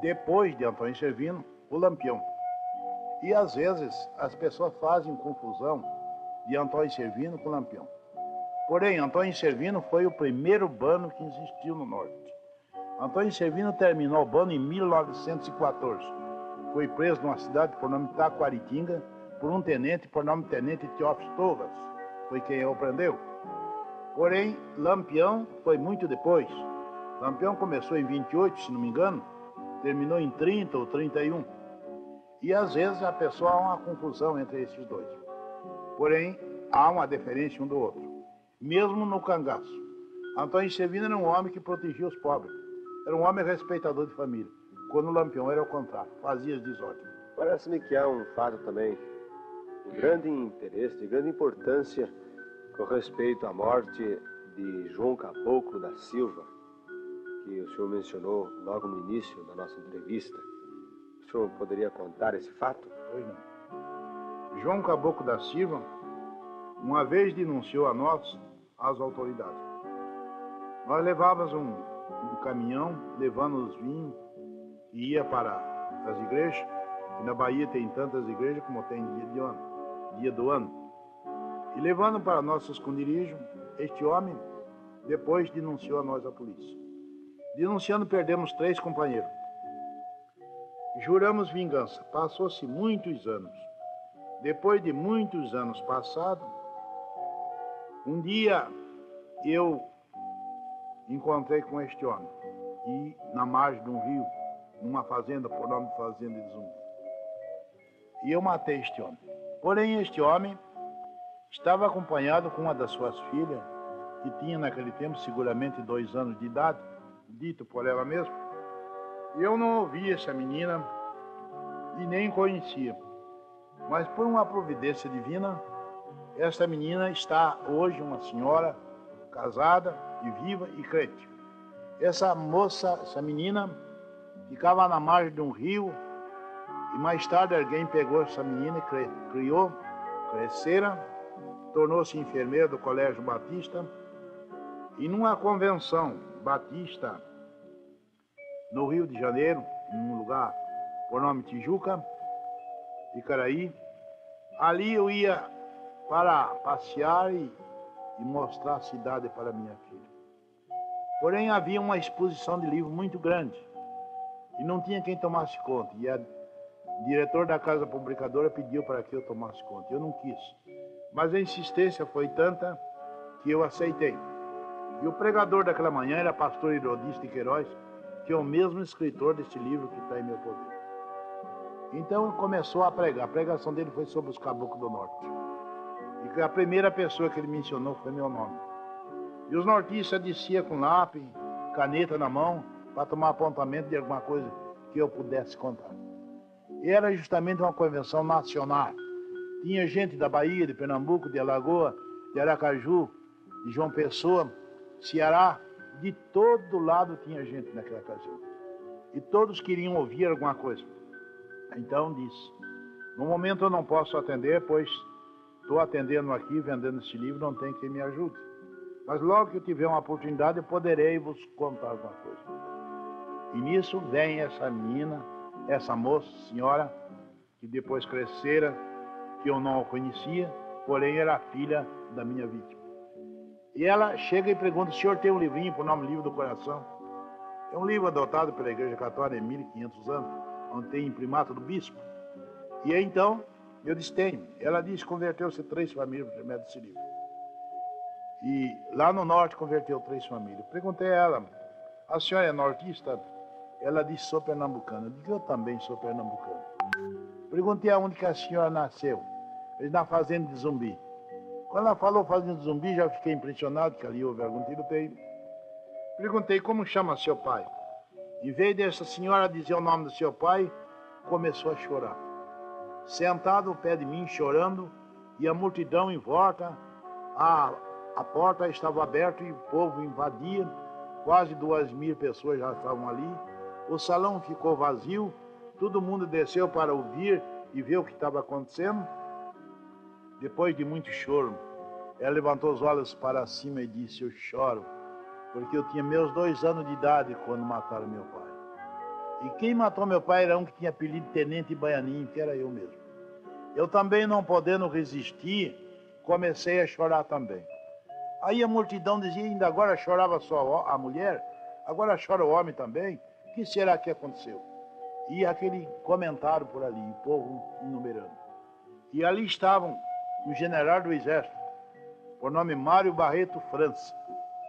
depois de Antônio Silvino, o Lampião. E às vezes as pessoas fazem confusão de Antônio Silvino com Lampião. Porém, Antônio Silvino foi o primeiro bando que existiu no Norte. Antônio Silvino terminou o bando em mil novecentos e quatorze. Foi preso numa cidade por nome Taquaritinga, por um tenente, por nome Tenente Teófilo Tovas, foi quem o prendeu. Porém, Lampião foi muito depois. Lampião começou em vinte e oito, se não me engano, terminou em trinta ou trinta e um. E às vezes a pessoa há uma confusão entre esses dois. Porém, há uma diferença um do outro, mesmo no cangaço. Antônio Silvino era um homem que protegia os pobres, era um homem respeitador de família, quando o Lampião era o contrário, fazia as desordens. Parece-me que há um fato também de grande interesse, de grande importância com respeito à morte de João Caboclo da Silva, que o senhor mencionou logo no início da nossa entrevista. O senhor poderia contar esse fato? Pois não. João Caboclo da Silva, uma vez denunciou a nós, às autoridades. Nós levávamos um, um caminhão, levando os vinhos, e ia para as igrejas. E na Bahia tem tantas igrejas como tem dia, de ano, dia do ano. E levando para nosso esconderijo, este homem depois denunciou a nós a polícia. Denunciando, perdemos três companheiros. Juramos vingança. Passou-se muitos anos. Depois de muitos anos passados, um dia eu encontrei com este homem. E na margem de um rio, numa fazenda, por nome de Fazenda de Zumbi. E eu matei este homem. Porém, este homem estava acompanhado com uma das suas filhas, que tinha naquele tempo seguramente dois anos de idade, dito por ela mesma. Eu não ouvia essa menina e nem conhecia. Mas por uma providência divina, esta menina está hoje uma senhora casada e viva e crente. Essa moça, essa menina, ficava na margem de um rio. E mais tarde alguém pegou essa menina e criou, crescera, tornou-se enfermeira do Colégio Batista. E numa convenção batista, no Rio de Janeiro, num lugar por nome Tijuca, Icaraí, ali eu ia para passear e, e mostrar a cidade para minha filha. Porém, havia uma exposição de livro muito grande e não tinha quem tomasse conta. E a O diretor da Casa Publicadora pediu para que eu tomasse conta. Eu não quis. Mas a insistência foi tanta que eu aceitei. E o pregador daquela manhã era Pastor Irodice de Queiroz, que é o mesmo escritor deste livro que está em meu poder. Então ele começou a pregar. A pregação dele foi sobre os caboclos do Norte. E a primeira pessoa que ele mencionou foi meu nome. E os nortistas desciam com lápis, caneta na mão, para tomar apontamento de alguma coisa que eu pudesse contar. E era justamente uma convenção nacional. Tinha gente da Bahia, de Pernambuco, de Alagoas, de Aracaju, de João Pessoa, Ceará, de todo lado tinha gente naquela ocasião. E todos queriam ouvir alguma coisa. Então disse, no momento eu não posso atender, pois estou atendendo aqui, vendendo esse livro, não tem quem me ajude. Mas logo que eu tiver uma oportunidade, eu poderei vos contar alguma coisa. E nisso vem essa menina, essa moça, senhora, que depois crescera, que eu não a conhecia, porém era a filha da minha vítima. E ela chega e pergunta, o senhor tem um livrinho por nome Livro do Coração? É um livro adotado pela Igreja Católica há mil e quinhentos anos, onde tem imprimato do bispo. E aí, então, eu disse, tem. Ela disse, converteu-se três famílias por meio desse livro. E lá no norte converteu três famílias. Perguntei a ela, a senhora é nortista? Ela disse, sou pernambucana. Eu disse, eu também sou pernambucana. Perguntei aonde que a senhora nasceu. Ele na Fazenda de Zumbi. Quando ela falou Fazenda de Zumbi, já fiquei impressionado, que ali houve algum tiroteio. Perguntei, como chama seu pai? Em vez dessa senhora dizer o nome do seu pai, começou a chorar. Sentado ao pé de mim, chorando, e a multidão em volta, a, a porta estava aberta e o povo invadia, quase duas mil pessoas já estavam ali, o salão ficou vazio, todo mundo desceu para ouvir e ver o que estava acontecendo. Depois de muito choro, ela levantou os olhos para cima e disse, eu choro, porque eu tinha meus dois anos de idade quando mataram meu pai. E quem matou meu pai era um que tinha apelido Tenente Baianinho, que era eu mesmo. Eu também, não podendo resistir, comecei a chorar também. Aí a multidão dizia, ainda agora chorava só a mulher, agora chora o homem também. O que será que aconteceu? E aquele comentário por ali, o povo enumerando. E ali estavam um general do exército, por nome Mário Barreto França,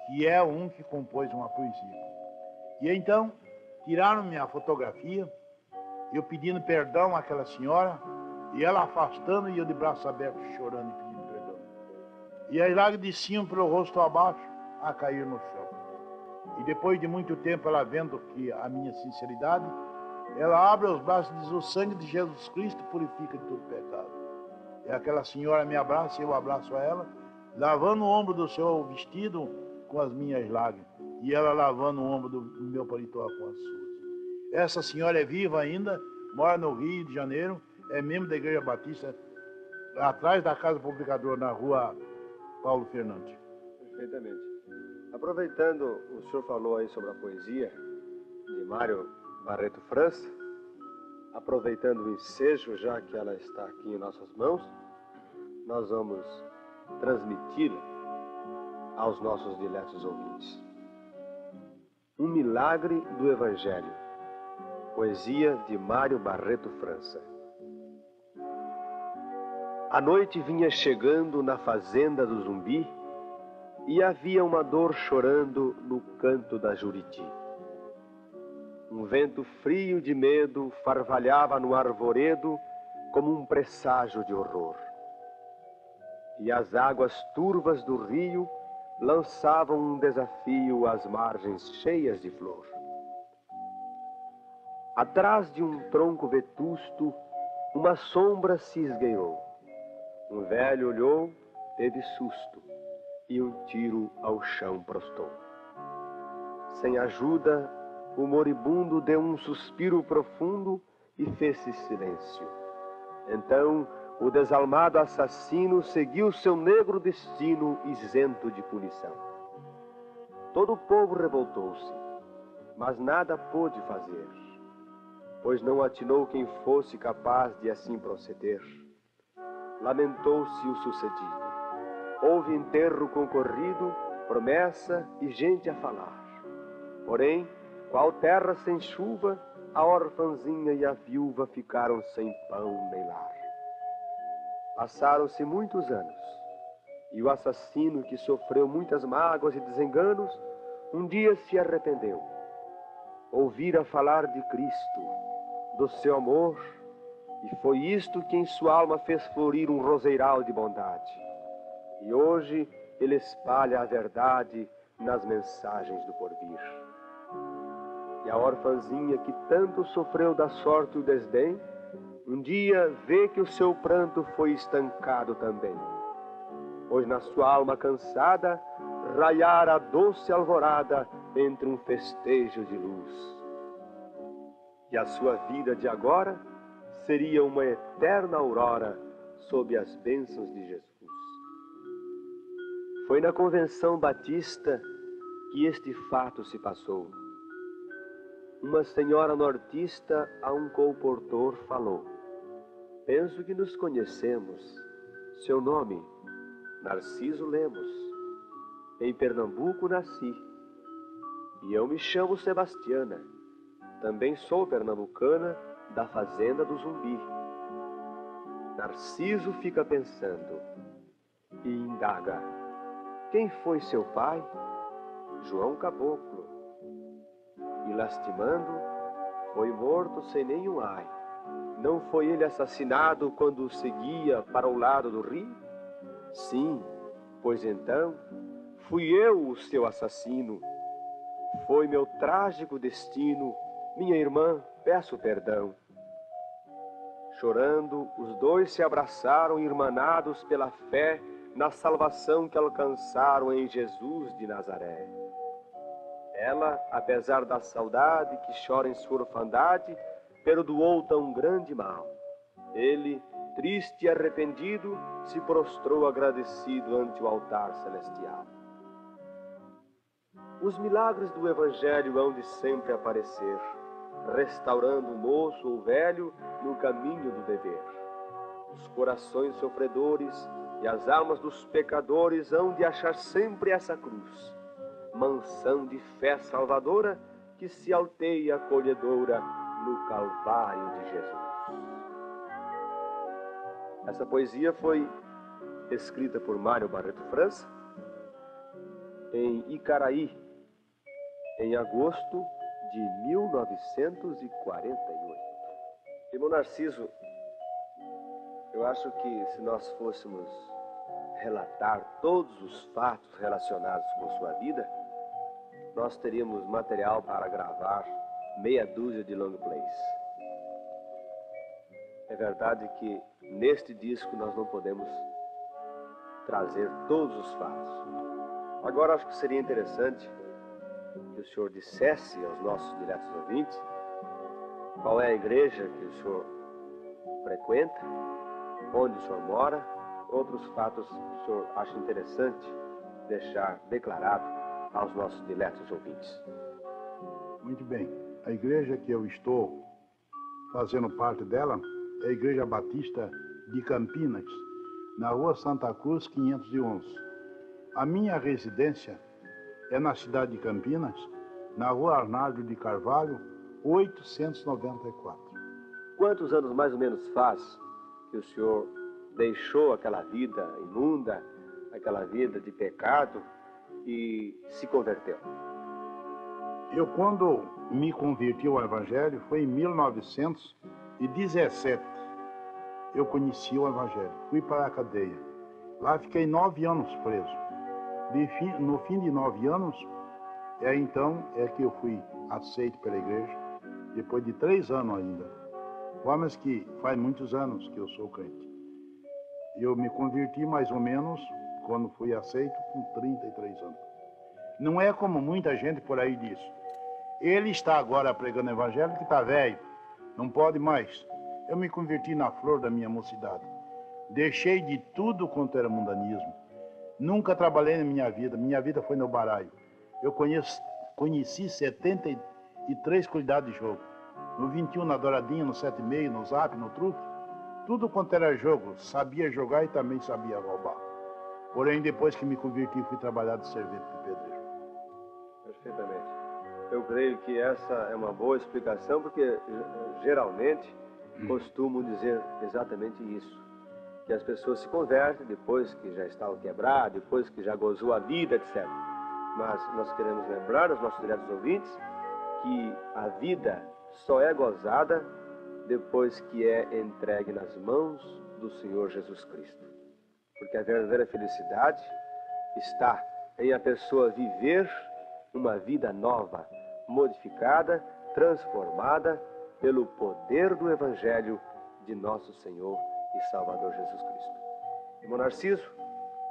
que é um que compôs uma poesia. E então tiraram minha fotografia, eu pedindo perdão àquela senhora, e ela afastando e eu de braço aberto chorando e pedindo perdão. E as lágrimas desciam pelo rosto abaixo a cair no chão. E depois de muito tempo, ela vendo que a minha sinceridade, ela abre os braços e diz, o sangue de Jesus Cristo purifica de todo pecado. E aquela senhora me abraça e eu abraço a ela, lavando o ombro do seu vestido com as minhas lágrimas. E ela lavando o ombro do meu paletó com as suas. Essa senhora é viva ainda, mora no Rio de Janeiro, é membro da Igreja Batista, atrás da Casa Publicadora, na Rua Paulo Fernandes. Perfeitamente. Aproveitando, o senhor falou aí sobre a poesia de Mário Barreto França, aproveitando o ensejo, já que ela está aqui em nossas mãos, nós vamos transmiti-la aos nossos diletos ouvintes. Um milagre do Evangelho. Poesia de Mário Barreto França. A noite vinha chegando na Fazenda do Zumbi e havia uma dor chorando no canto da Juriti. Um vento frio de medo farvalhava no arvoredo como um presságio de horror. E as águas turvas do rio lançavam um desafio às margens cheias de flor. Atrás de um tronco vetusto, uma sombra se esgueirou. Um velho olhou, teve susto, e um tiro ao chão prostou. Sem ajuda, o moribundo deu um suspiro profundo e fez-se silêncio. Então, o desalmado assassino seguiu seu negro destino isento de punição. Todo o povo revoltou-se, mas nada pôde fazer, pois não atinou quem fosse capaz de assim proceder. Lamentou-se o sucedido. Houve enterro concorrido, promessa e gente a falar. Porém, qual terra sem chuva, a orfanzinha e a viúva ficaram sem pão nem lar. Passaram-se muitos anos, e o assassino, que sofreu muitas mágoas e desenganos, um dia se arrependeu. Ouvira falar de Cristo, do seu amor, e foi isto que em sua alma fez florir um roseiral de bondade. E hoje ele espalha a verdade nas mensagens do porvir. E a orfanzinha que tanto sofreu da sorte e o desdém, um dia vê que o seu pranto foi estancado também, pois na sua alma cansada raiara a doce alvorada entre um festejo de luz. E a sua vida de agora seria uma eterna aurora sob as bênçãos de Jesus. Foi na Convenção Batista que este fato se passou. Uma senhora nortista a um colportor falou: penso que nos conhecemos. Seu nome? Narciso Lemos. Em Pernambuco nasci. E eu me chamo Sebastiana. Também sou pernambucana da Fazenda do Zumbi. Narciso fica pensando e indaga: quem foi seu pai? João Caboclo. E lastimando, foi morto sem nenhum ai. Não foi ele assassinado quando o seguia para o lado do rio? Sim, pois então, fui eu o seu assassino. Foi meu trágico destino, minha irmã, peço perdão. Chorando, os dois se abraçaram, irmanados pela fé na salvação que alcançaram em Jesus de Nazaré. Ela, apesar da saudade que chora em sua orfandade, perdoou tão grande mal. Ele, triste e arrependido, se prostrou agradecido ante o altar celestial. Os milagres do Evangelho hão de sempre aparecer, restaurando o moço ou velho no caminho do dever. Os corações sofredores e as almas dos pecadores hão de achar sempre essa cruz, mansão de fé salvadora que se alteia acolhedora no Calvário de Jesus. Essa poesia foi escrita por Mário Barreto França em Icaraí, em agosto de mil novecentos e quarenta e oito. Irmão Narciso, eu acho que se nós fôssemos relatar todos os fatos relacionados com sua vida, nós teríamos material para gravar meia dúzia de long plays. É verdade que neste disco nós não podemos trazer todos os fatos. Agora acho que seria interessante que o senhor dissesse aos nossos diretos ouvintes qual é a igreja que o senhor frequenta, onde o senhor mora, outros fatos que o senhor acha interessante deixar declarado aos nossos diletos ouvintes. Muito bem. A igreja que eu estou fazendo parte dela é a Igreja Batista de Campinas, na Rua Santa Cruz, quinhentos e onze. A minha residência é na cidade de Campinas, na Rua Arnaldo de Carvalho, oitocentos e noventa e quatro. Quantos anos mais ou menos faz que o senhor deixou aquela vida imunda, aquela vida de pecado, e se converteu? Eu, quando me converti ao Evangelho, foi em mil novecentos e dezessete. Eu conheci o Evangelho, fui para a cadeia. Lá fiquei nove anos preso. Fim, no fim de nove anos, é então é que eu fui aceito pela igreja, depois de três anos ainda. Mas que faz muitos anos que eu sou crente. Eu me converti mais ou menos quando fui aceito, com trinta e três anos. Não é como muita gente por aí diz: ele está agora pregando o Evangelho que está velho, não pode mais. Eu me converti na flor da minha mocidade. Deixei de tudo quanto era mundanismo. Nunca trabalhei na minha vida. Minha vida foi no baralho. Eu conheço, conheci setenta e três qualidades de jogo. No vinte e um, na douradinha, no sete e meio, no zap, no truque. Tudo quanto era jogo, sabia jogar e também sabia roubar. Porém, depois que me converti, fui trabalhar de servente de pedreiro. Perfeitamente. Eu creio que essa é uma boa explicação, porque geralmente hum. costumo dizer exatamente isso. Que as pessoas se convertem depois que já estavam quebradas, depois que já gozou a vida, etcétera. Mas nós queremos lembrar aos nossos diretos ouvintes que a vida só é gozada depois que é entregue nas mãos do Senhor Jesus Cristo. Porque a verdadeira felicidade está em a pessoa viver uma vida nova, modificada, transformada pelo poder do Evangelho de nosso Senhor e Salvador Jesus Cristo. Irmão Narciso,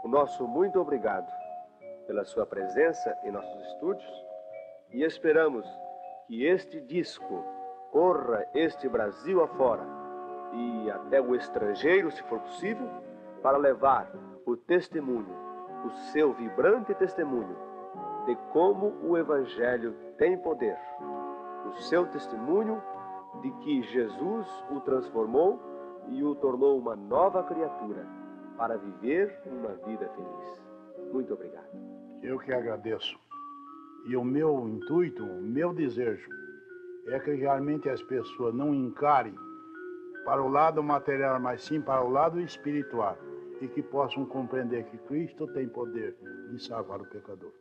o nosso muito obrigado pela sua presença em nossos estúdios e esperamos que este disco corra este Brasil afora e até o estrangeiro, se for possível, para levar o testemunho, o seu vibrante testemunho de como o Evangelho tem poder, o seu testemunho de que Jesus o transformou e o tornou uma nova criatura para viver uma vida feliz. Muito obrigado. Eu que agradeço. E o meu intuito, o meu desejo, é que realmente as pessoas não encarem para o lado material, mas sim para o lado espiritual, e que possam compreender que Cristo tem poder de salvar o pecador.